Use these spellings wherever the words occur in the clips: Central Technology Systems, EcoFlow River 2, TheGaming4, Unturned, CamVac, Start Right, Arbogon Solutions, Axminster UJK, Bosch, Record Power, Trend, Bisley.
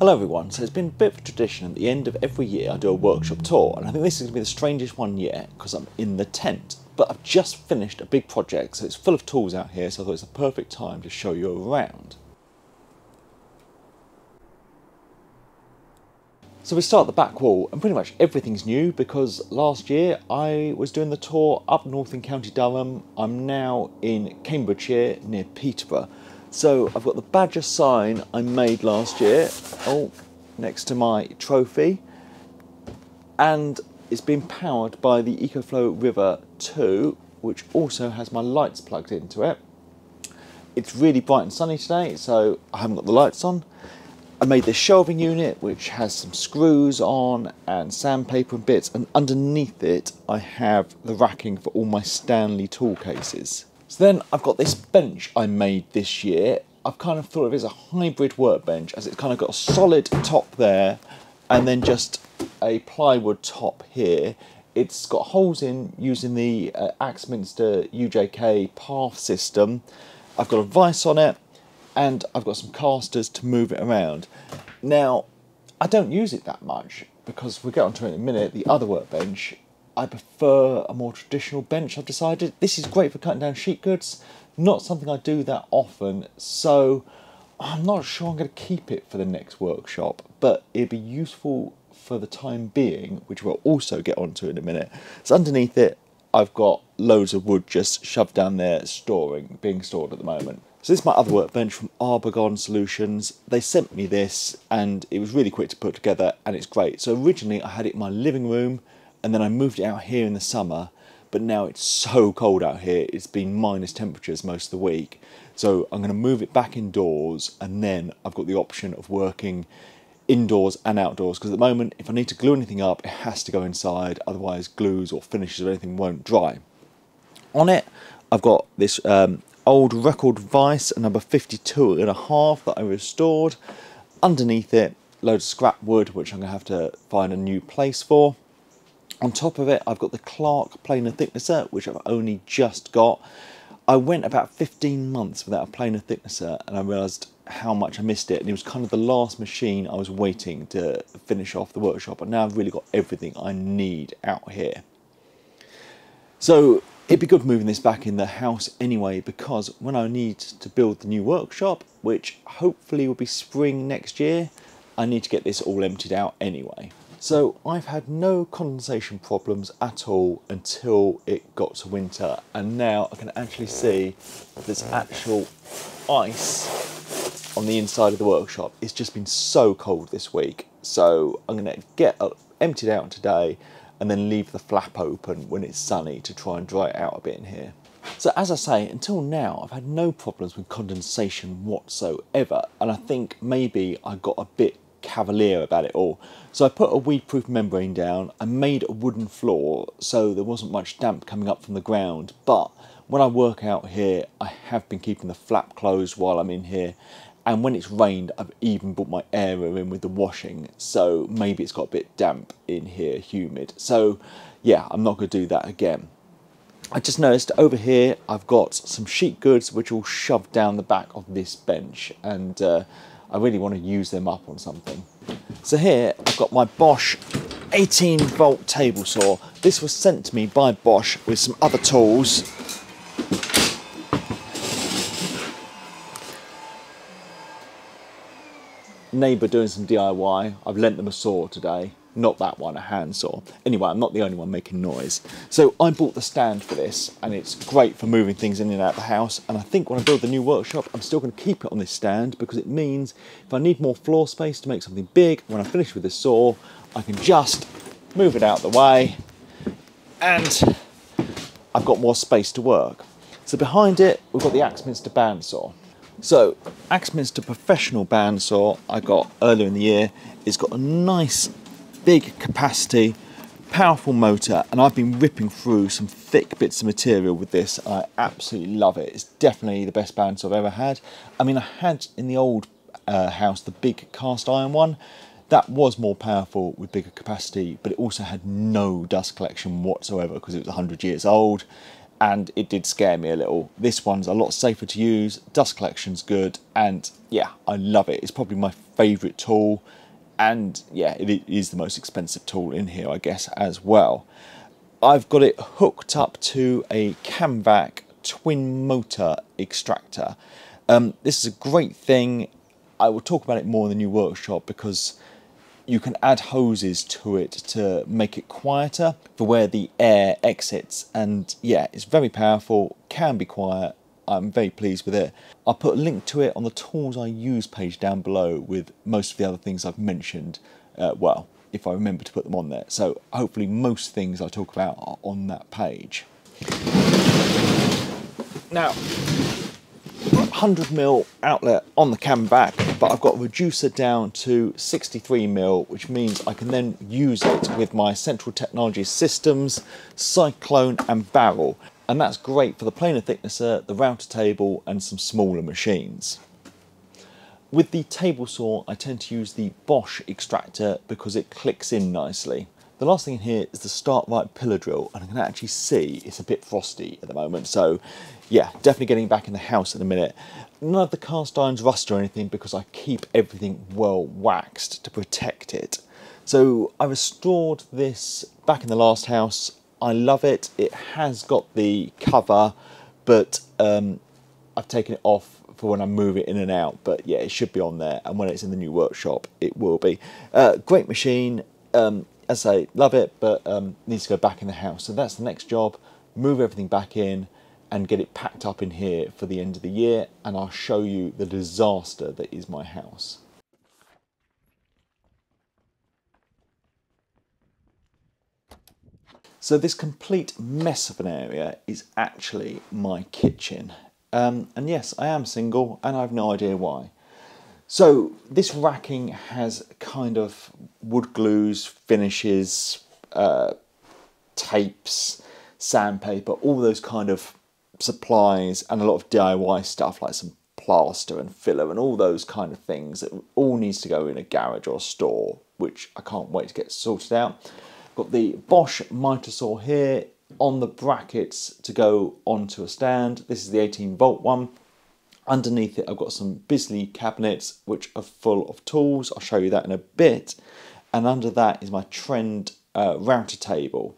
Hello everyone, so it's been a bit of a tradition at the end of every year I do a workshop tour, and I think this is going to be the strangest one yet because I'm in the tent. But I've just finished a big project, so it's full of tools out here, so I thought it's the perfect time to show you around. So we start at the back wall, and pretty much everything's new because last year I was doing the tour up north in County Durham. I'm now in Cambridgeshire near Peterborough. So I've got the badger sign I made last year, next to my trophy, and it's been powered by the EcoFlow River 2, which also has my lights plugged into it. It's really bright and sunny today, so I haven't got the lights on. I made this shelving unit, which has some screws on and sandpaper and bits, and underneath it I have the racking for all my Stanley tool cases. So then I've got this bench I made this year. I've kind of thought of it as a hybrid workbench, as it's kind of got a solid top there and then just a plywood top here. It's got holes in using the Axminster UJK path system. I've got a vice on it and I've got some casters to move it around. Now, I don't use it that much because we'll get onto it in a minute, the other workbench. I prefer a more traditional bench, I've decided. This is great for cutting down sheet goods, not something I do that often, so I'm not sure I'm going to keep it for the next workshop, but it'd be useful for the time being, which we'll also get onto in a minute. So underneath it, I've got loads of wood just shoved down there, being stored at the moment. So this is my other workbench from Arbogon Solutions. They sent me this and it was really quick to put together and it's great. So originally I had it in my living room, and then I moved it out here in the summer, but now it's so cold out here, it's been minus temperatures most of the week. So I'm gonna move it back indoors, and then I've got the option of working indoors and outdoors, because at the moment, if I need to glue anything up, it has to go inside, otherwise glues or finishes or anything won't dry. On it, I've got this old record vice, a number 52.5 that I restored. Underneath it, loads of scrap wood, which I'm gonna have to find a new place for. On top of it, I've got the Clark planer thicknesser, which I've only just got. I went about 15 months without a planer thicknesser, and I realised how much I missed it. And it was kind of the last machine I was waiting to finish off the workshop. And now I've really got everything I need out here. So it'd be good moving this back in the house anyway, because when I need to build the new workshop, which hopefully will be spring next year, I need to get this all emptied out anyway. So I've had no condensation problems at all until it got to winter, and now I can actually see there's actual ice on the inside of the workshop. It's just been so cold this week, so I'm going to get emptied out today and then leave the flap open when it's sunny to try and dry it out a bit in here. So as I say, until now I've had no problems with condensation whatsoever, and I think maybe I got a bit cavalier about it all. So I put a weed-proof membrane down, I made a wooden floor so there wasn't much damp coming up from the ground, but when I work out here I have been keeping the flap closed while I'm in here, and when it's rained I've even brought my aerator in with the washing, so maybe it's got a bit damp in here, humid. So yeah, I'm not going to do that again. I just noticed over here I've got some sheet goods which all shoved down the back of this bench, and I really want to use them up on something. So here I've got my Bosch 18 volt table saw. This was sent to me by Bosch with some other tools. Neighbour doing some DIY, I've lent them a saw today. Not that one, a handsaw. Anyway, I'm not the only one making noise. So I bought the stand for this, and it's great for moving things in and out of the house, and I think when I build the new workshop I'm still going to keep it on this stand, because it means if I need more floor space to make something big, when I finish with this saw I can just move it out of the way and I've got more space to work. So behind it we've got the Axminster bandsaw. So Axminster professional bandsaw I got earlier in the year. It's got a nice big capacity, powerful motor, and I've been ripping through some thick bits of material with this. I absolutely love it. It's definitely the best bandsaw I've ever had. I mean, I had in the old house the big cast iron one. That was more powerful with bigger capacity, but it also had no dust collection whatsoever because it was 100 years old, and it did scare me a little. This one's a lot safer to use, dust collection's good, and yeah, I love it. It's probably my favorite tool, and yeah, it is the most expensive tool in here, I guess, as well. I've got it hooked up to a CamVac twin motor extractor. This is a great thing. I will talk about it more in the new workshop because you can add hoses to it to make it quieter for where the air exits, and yeah, it's very powerful, can be quiet. I'm very pleased with it. I'll put a link to it on the tools I use page down below with most of the other things I've mentioned, well, if I remember to put them on there. So hopefully most things I talk about are on that page. Now, 100mm outlet on the CamVac, but I've got a reducer down to 63mm, which means I can then use it with my Central Technology Systems, cyclone and barrel, and that's great for the planar thicknesser, the router table and some smaller machines. With the table saw I tend to use the Bosch extractor because it clicks in nicely. The last thing in here is the Start Right pillar drill, and I can actually see it's a bit frosty at the moment, so yeah, definitely getting back in the house in a minute. None of the cast irons rust or anything because I keep everything well waxed to protect it. So I restored this back in the last house. I love it. It has got the cover, but I've taken it off for when I move it in and out, but yeah, it should be on there, and when it's in the new workshop it will be. Great machine. As I say, love it, but needs to go back in the house. So that's the next job, move everything back in and get it packed up in here for the end of the year, and I'll show you the disaster that is my house. So this complete mess of an area is actually my kitchen. And yes, I am single and I have no idea why. So this racking has kind of wood glues, finishes, tapes, sandpaper, all those kind of supplies, and a lot of DIY stuff like some plaster and filler and all those kind of things that all needs to go in a garage or a store, which I can't wait to get sorted out. Got the Bosch miter saw here on the brackets to go onto a stand. This is the 18-volt one. Underneath it, I've got some Bisley cabinets, which are full of tools. I'll show you that in a bit. And under that is my Trend router table.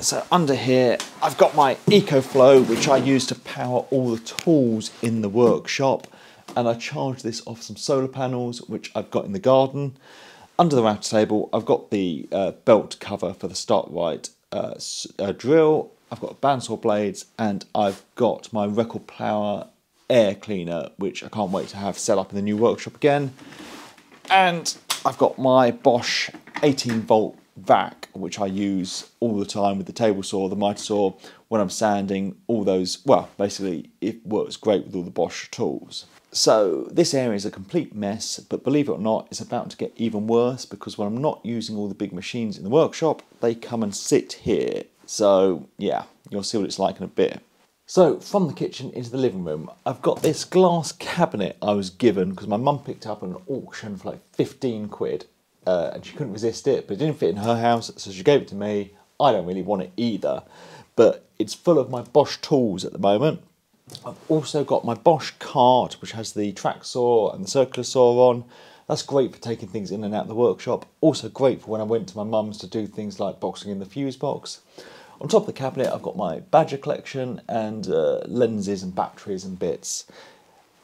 So under here, I've got my EcoFlow, which I use to power all the tools in the workshop. And I charge this off some solar panels, which I've got in the garden. Under the router table, I've got the belt cover for the Start Right drill, I've got bandsaw blades, and I've got my Record Power air cleaner, which I can't wait to have set up in the new workshop again. And I've got my Bosch 18-volt vac, which I use all the time with the table saw, the miter saw, when I'm sanding, all those, well, basically it works great with all the Bosch tools. So this area is a complete mess, but believe it or not, it's about to get even worse because when I'm not using all the big machines in the workshop, they come and sit here. So yeah, you'll see what it's like in a bit. So from the kitchen into the living room, I've got this glass cabinet I was given because my mum picked up at an auction for like 15 quid and she couldn't resist it, but it didn't fit in her house, so she gave it to me. I don't really want it either, but it's full of my Bosch tools at the moment. I've also got my Bosch cart, which has the track saw and the circular saw on. That's great for taking things in and out of the workshop. Also great for when I went to my mum's to do things like boxing in the fuse box. On top of the cabinet, I've got my badger collection and lenses and batteries and bits.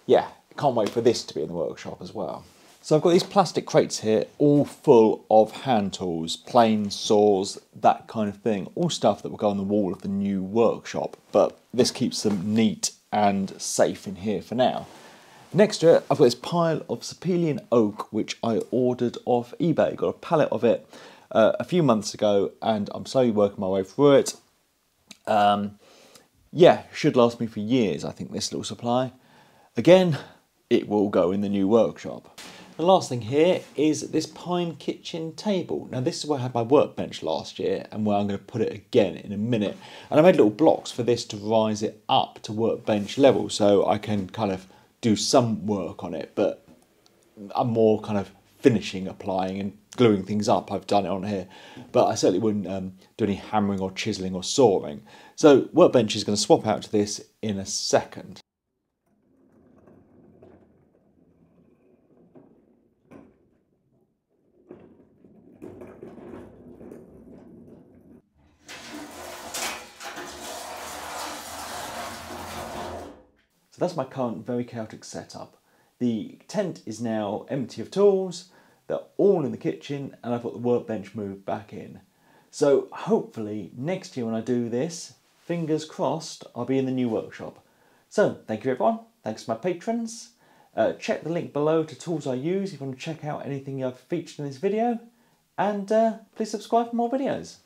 Yeah, can't wait for this to be in the workshop as well. So I've got these plastic crates here, all full of hand tools, planes, saws, that kind of thing. All stuff that will go on the wall of the new workshop, but this keeps them neat and safe in here for now. Next to it, I've got this pile of Sapelian oak, which I ordered off eBay. Got a pallet of it a few months ago, and I'm slowly working my way through it. Yeah, should last me for years, I think, this little supply. Again, it will go in the new workshop. The last thing here is this pine kitchen table. Now this is where I had my workbench last year and where I'm going to put it again in a minute. And I made little blocks for this to rise it up to workbench level so I can kind of do some work on it, but I'm more kind of finishing, applying and gluing things up. I've done it on here, but I certainly wouldn't do any hammering or chiseling or sawing. So Workbench is going to swap out to this in a second. That's my current very chaotic setup. The tent is now empty of tools, they're all in the kitchen, and I've got the workbench moved back in. So hopefully next year when I do this, fingers crossed, I'll be in the new workshop. So thank you everyone, thanks to my patrons. Check the link below to tools I use if you want to check out anything I've featured in this video, and please subscribe for more videos.